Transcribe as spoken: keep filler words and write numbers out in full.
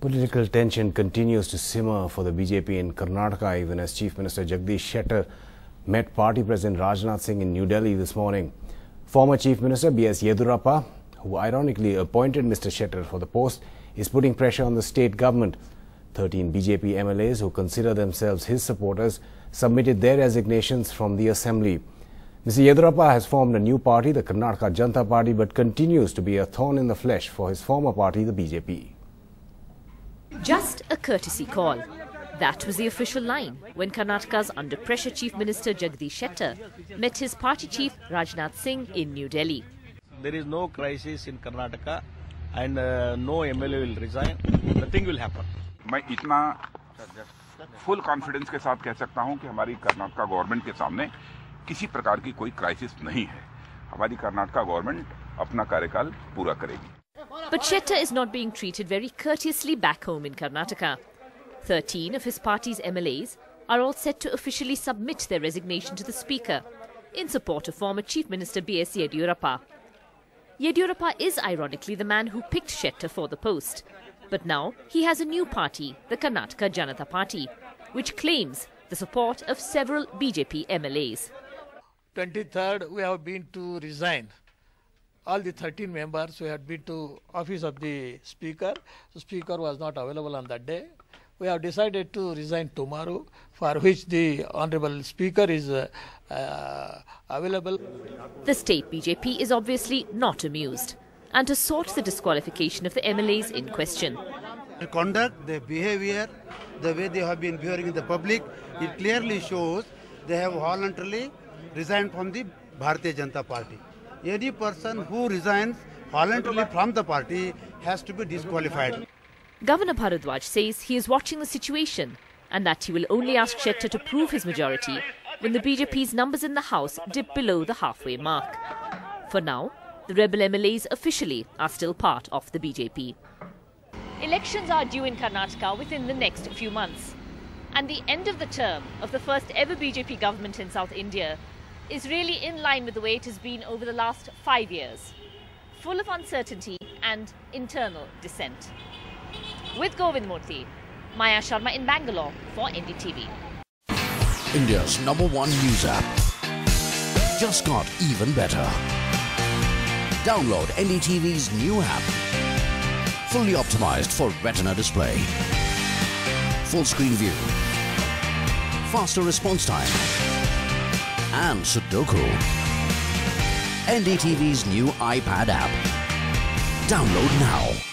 Political tension continues to simmer for the B J P in Karnataka, even as Chief Minister Jagadish Shettar met party President Rajnath Singh in New Delhi this morning. Former Chief Minister B S Yediyurappa, who ironically appointed Mister Shettar for the post, is putting pressure on the state government. thirteen B J P M L As, who consider themselves his supporters, submitted their resignations from the assembly. Mister Yediyurappa has formed a new party, the Karnataka Janata Party, but continues to be a thorn in the flesh for his former party, the B J P. Just a courtesy call. That was the official line when Karnataka's under-pressure Chief Minister Jagadish Shettar met his party chief Rajnath Singh in New Delhi. There is no crisis in Karnataka and uh, no M L A will resign. Nothing will happen. मैं इतना full confidence के साथ कह सकता हूं कि हमारी Karnataka government के सामने किसी प्रकार की कोई क्राइसिस नहीं है. हमारी कर्नाटका गवर्नमेंट अपना कार्यकाल पूरा करेगी. But Shettar is not being treated very courteously back home in Karnataka. thirteen of his party's M L As are all set to officially submit their resignation to the Speaker in support of former Chief Minister B S Yediyurappa. Yediyurappa is ironically the man who picked Shettar for the post. But now he has a new party, the Karnataka Janata Party, which claims the support of several B J P M L As. twenty-third, we have been to resign. All the thirteen members who had been to office of the Speaker. The Speaker was not available on that day. We have decided to resign tomorrow, for which the Honourable Speaker is uh, uh, available. The state B J P is obviously not amused and to sort the disqualification of the M L As in question. The conduct, the behaviour, the way they have been behaving in the public, it clearly shows they have voluntarily resigned from the Bharatiya Janata Party. Any person who resigns voluntarily from the party has to be disqualified. Governor Bharadwaj says he is watching the situation and that he will only ask Shettar to prove his majority when the B J P's numbers in the House dip below the halfway mark. For now, the rebel M L As officially are still part of the B J P. Elections are due in Karnataka within the next few months, and the end of the term of the first ever B J P government in South India is really in line with the way it has been over the last five years, full of uncertainty and internal dissent. With Govind Murti, Maya Sharma in Bangalore for N D T V. India's number one news app just got even better. Download N D T V's new app, fully optimized for retina display, full screen view, faster response time, and Sudoku. N D T V's new iPad app. Download now.